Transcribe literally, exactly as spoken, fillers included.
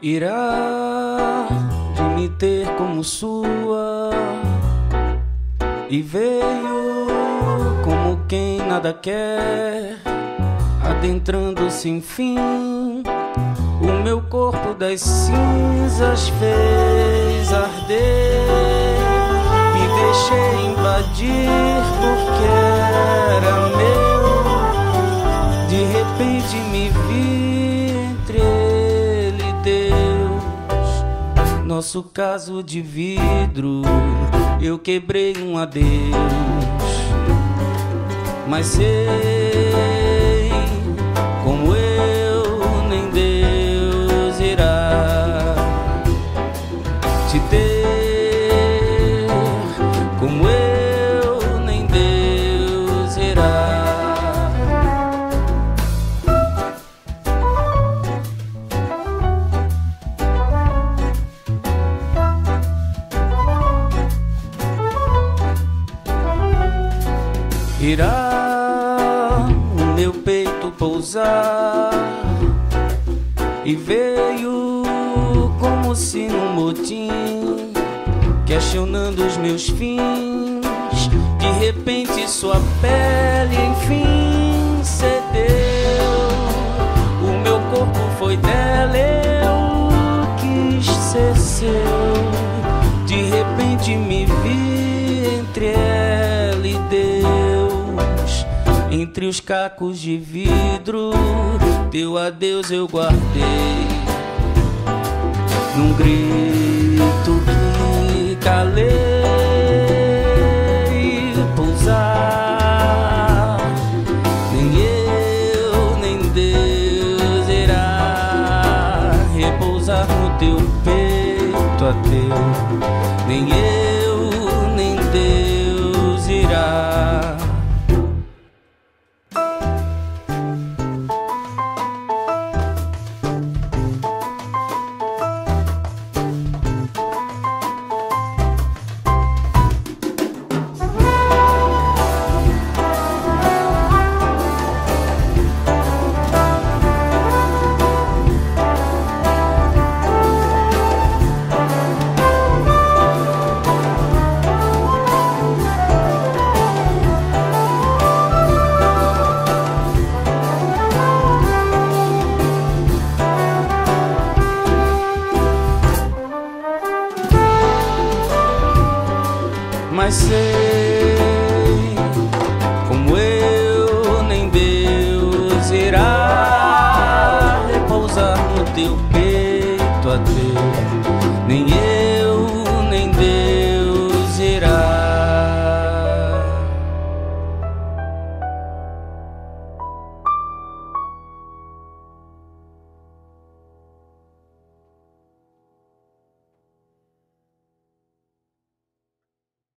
irá de me ter como sua, e veio como quem nada quer, adentrando-se enfim. O meu corpo das cinzas fez arder, me deixei invadir porque era meu. De repente me vi entre ele e Deus, nosso caso de vidro. Eu quebrei um adeus, mas sei, como eu, nem Deus irá te ter, como eu, nem Deus irá. Irá meu peito pousar, e veio como se num motim, questionando os meus fins. De repente sua pele enfim cedeu, o meu corpo foi dela, eu quis ser seu. De repente me vi entre ela e Deus, entre os cacos de vidro. Teu adeus eu guardei num grito que calei. Pousar, nem eu, nem Deus irá repousar no teu peito ateu. Nem eu, nem Deus irá. Mas sei,